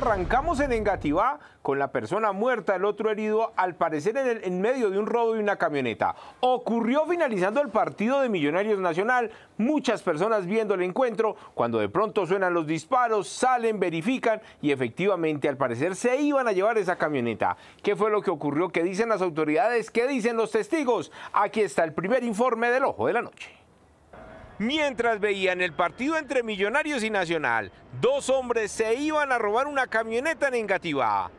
Arrancamos en Engativá con la persona muerta, el otro herido, al parecer en medio de un robo de una camioneta. Ocurrió finalizando el partido de Millonarios Nacional, muchas personas viendo el encuentro, cuando de pronto suenan los disparos, salen, verifican y efectivamente al parecer se iban a llevar esa camioneta. ¿Qué fue lo que ocurrió? ¿Qué dicen las autoridades? ¿Qué dicen los testigos? Aquí está el primer informe del Ojo de la Noche. Mientras veían el partido entre Millonarios y Nacional, dos hombres se iban a robar una camioneta en Engativá.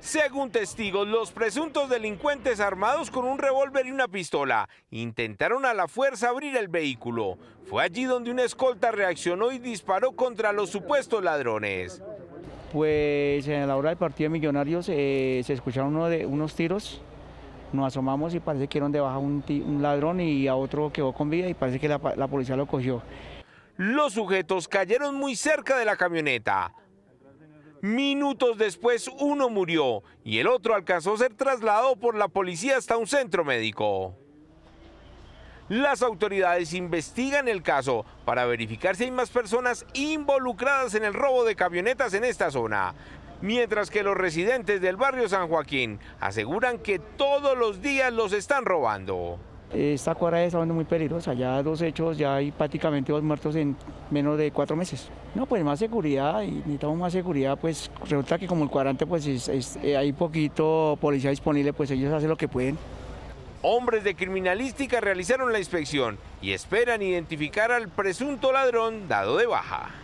Según testigos, los presuntos delincuentes armados con un revólver y una pistola intentaron a la fuerza abrir el vehículo. Fue allí donde una escolta reaccionó y disparó contra los supuestos ladrones. Pues en la hora del partido de Millonarios se escucharon unos tiros. Nos asomamos y parece que dieron de baja un ladrón y a otro quedó con vida y parece que la policía lo cogió. Los sujetos cayeron muy cerca de la camioneta. Minutos después uno murió y el otro alcanzó a ser trasladado por la policía hasta un centro médico. Las autoridades investigan el caso para verificar si hay más personas involucradas en el robo de camionetas en esta zona. Mientras que los residentes del barrio San Joaquín aseguran que todos los días los están robando. Esta cuadra está siendo muy peligrosa, ya dos hechos, ya hay prácticamente dos muertos en menos de 4 meses. No, pues más seguridad, y necesitamos más seguridad, pues resulta que como el cuadrante pues hay poquito policía disponible, pues ellos hacen lo que pueden. Hombres de criminalística realizaron la inspección y esperan identificar al presunto ladrón dado de baja.